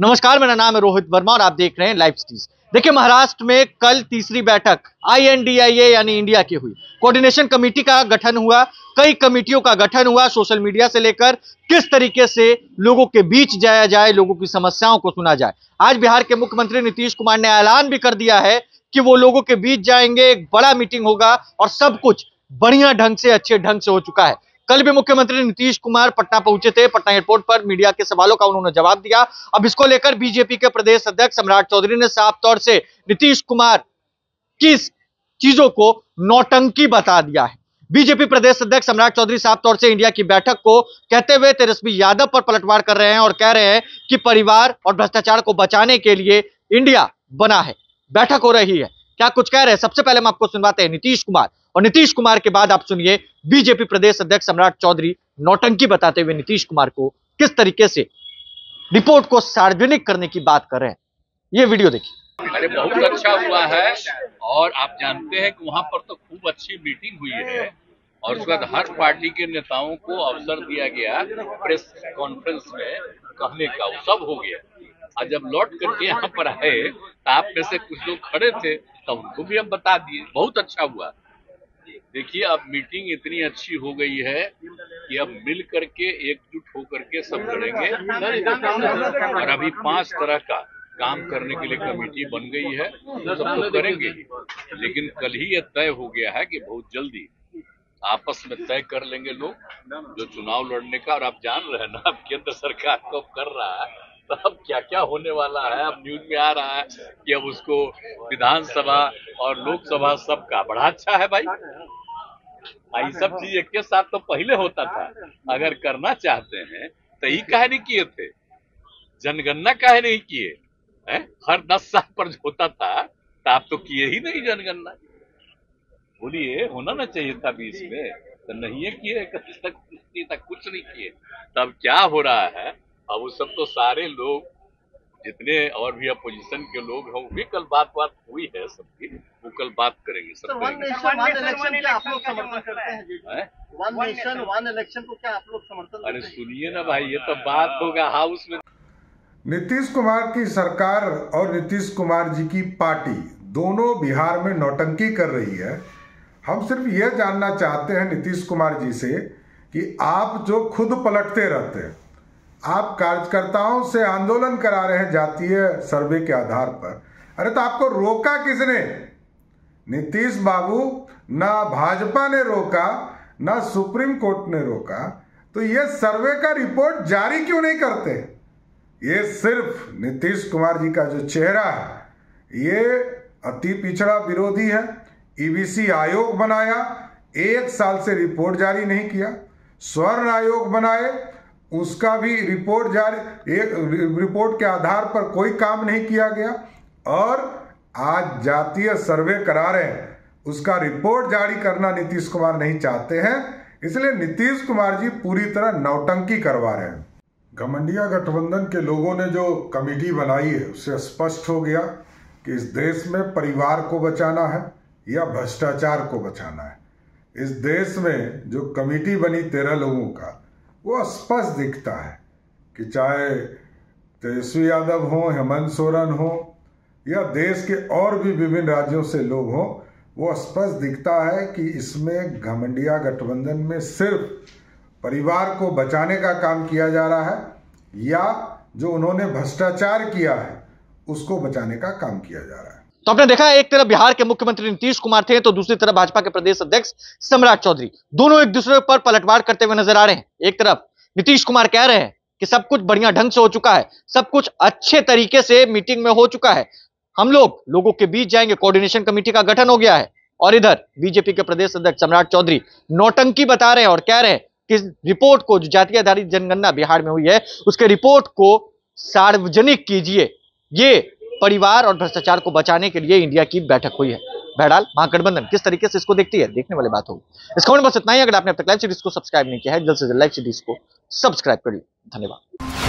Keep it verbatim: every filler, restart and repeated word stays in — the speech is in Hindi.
नमस्कार, मेरा नाम है रोहित वर्मा और आप देख रहे हैं लाइव सिटीज। देखिए, महाराष्ट्र में कल तीसरी बैठक आई एन डी आई ए यानी इंडिया की हुई। कोऑर्डिनेशन कमेटी का गठन हुआ, कई कमेटियों का गठन हुआ। सोशल मीडिया से लेकर किस तरीके से लोगों के बीच जाया जाए, लोगों की समस्याओं को सुना जाए। आज बिहार के मुख्यमंत्री नीतीश कुमार ने ऐलान भी कर दिया है कि वो लोगों के बीच जाएंगे, एक बड़ा मीटिंग होगा और सब कुछ बढ़िया ढंग से, अच्छे ढंग से हो चुका है। कल भी मुख्यमंत्री नीतीश कुमार पटना पहुंचे थे। पटना एयरपोर्ट पर मीडिया के सवालों का उन्होंने जवाब दिया। अब इसको लेकर बीजेपी के प्रदेश अध्यक्ष सम्राट चौधरी ने साफ तौर से नीतीश कुमार किस चीजों को नौटंकी बता दिया है। बीजेपी प्रदेश अध्यक्ष सम्राट चौधरी साफ तौर से इंडिया की बैठक को कहते हुए तेजस्वी यादव पर पलटवार कर रहे हैं और कह रहे हैं कि परिवार और भ्रष्टाचार को बचाने के लिए इंडिया बना है। बैठक हो रही है, क्या कुछ कह रहे हैं, सबसे पहले हम आपको सुनवाते हैं नीतीश कुमार, और नीतीश कुमार के बाद आप सुनिए बीजेपी प्रदेश अध्यक्ष सम्राट चौधरी नौटंकी बताते हुए नीतीश कुमार को किस तरीके से रिपोर्ट को सार्वजनिक करने की बात कर रहे हैं। ये वीडियो देखिए। अरे बहुत अच्छा हुआ है और आप जानते हैं कि वहां पर तो खूब अच्छी मीटिंग हुई है और उसके बाद हर पार्टी के नेताओं को अवसर दिया गया प्रेस कॉन्फ्रेंस में कहने का, वो सब हो गया। और जब लौट करके यहाँ पर आए तो आप में से कुछ लोग खड़े थे तो उनको भी हम बता दिए। बहुत अच्छा हुआ। देखिए, अब मीटिंग इतनी अच्छी हो गई है कि अब मिल करके एकजुट होकर के सब करेंगे। और अभी पांच तरह का काम करने के लिए कमेटी बन गई है, सब तो करेंगे। लेकिन कल ही यह तय हो गया है कि बहुत जल्दी आपस में तय कर लेंगे लोग जो चुनाव लड़ने का। और आप जान रहे हैं ना, अब केंद्र सरकार को कर रहा है तो अब क्या क्या होने वाला है। अब न्यूज में आ रहा है कि अब उसको विधानसभा और लोकसभा सबका बड़ा अच्छा है। भाई भाई सब चीज एक के साथ तो पहले होता था। अगर करना चाहते हैं तो ही काहे नहीं किए थे, जनगणना काहे नहीं किए हैं? हर दस साल पर होता था, तो आप तो किए ही नहीं जनगणना। बोलिए, होना ना चाहिए था बीस में, तो नहीं किए, कुछ नहीं किए। तब क्या हो रहा है? अब वो सब तो सारे लोग जितने और भी अपोजिशन के लोग हैं, वो भी कल बात बात हुई है सबकी, वो कल बात करेंगे सब। वन नेशन वन इलेक्शन क्या आप लोग समर्थन करते हैं? वन नेशन वन इलेक्शन को क्या आप लोग समर्थन? अरे सुनिए ना भाई, ये तो बात होगा हाउस में। नीतीश कुमार की सरकार और नीतीश कुमार जी की पार्टी दोनों बिहार में नौटंकी कर रही है। हम सिर्फ ये जानना चाहते हैं नीतीश कुमार जी से कि आप जो खुद पलटते रहते हैं, आप कार्यकर्ताओं से आंदोलन करा रहे हैं जातीय सर्वे के आधार पर। अरे तो आपको रोका किसने नीतीश बाबू? ना भाजपा ने रोका, ना सुप्रीम कोर्ट ने रोका। तो ये सर्वे का रिपोर्ट जारी क्यों नहीं करते? ये सिर्फ नीतीश कुमार जी का जो चेहरा है, ये अति पिछड़ा विरोधी है। ई बी सी आयोग बनाया, एक साल से रिपोर्ट जारी नहीं किया। स्वर्ण आयोग बनाए, उसका भी रिपोर्ट जारी, एक रिपोर्ट के आधार पर कोई काम नहीं किया गया। और आज जातीय सर्वे करा रहे हैं, उसका रिपोर्ट जारी करना नीतीश कुमार नहीं चाहते हैं। इसलिए नीतीश कुमार जी पूरी तरह नौटंकी करवा रहे हैं। घमंडिया गठबंधन के लोगों ने जो कमेटी बनाई है, उससे स्पष्ट हो गया कि इस देश में परिवार को बचाना है या भ्रष्टाचार को बचाना है। इस देश में जो कमेटी बनी तेरह लोगों का, वो स्पष्ट दिखता है कि चाहे तेजस्वी यादव हो, हेमंत सोरेन हो, या देश के और भी विभिन्न राज्यों से लोग हों, वो स्पष्ट दिखता है कि इसमें घमंडिया गठबंधन में सिर्फ परिवार को बचाने का काम किया जा रहा है या जो उन्होंने भ्रष्टाचार किया है उसको बचाने का काम किया जा रहा है। तो आपने देखा, एक तरफ बिहार के मुख्यमंत्री नीतीश कुमार थे तो दूसरी तरफ भाजपा के प्रदेश अध्यक्ष सम्राट चौधरी, दोनों एक दूसरे पर पलटवार करते हुए नजर आ रहे हैं। एक तरफ नीतीश कुमार कह रहे हैं कि सब कुछ बढ़िया ढंग से हो चुका है, सब कुछ अच्छे तरीके से मीटिंग में हो चुका है, हम लोग लोगों के बीच जाएंगे, कोऑर्डिनेशन कमेटी का गठन हो गया है। और इधर बीजेपी के प्रदेश अध्यक्ष सम्राट चौधरी नौटंकी बता रहे हैं और कह रहे हैं कि रिपोर्ट को, जो जातीय आधारित जनगणना बिहार में हुई है, उसके रिपोर्ट को सार्वजनिक कीजिए। ये परिवार और भ्रष्टाचार को बचाने के लिए इंडिया की बैठक हुई है। बहरहाल महागठबंधन किस तरीके से इसको देखती है, देखने वाली बात होगी। इस खबर में बस इतना ही। अगर आपने अब तक लाइव सिटीज को सब्सक्राइब नहीं किया है, जल्द से जल्द लाइव सिटीज को सब्सक्राइब करिए। धन्यवाद।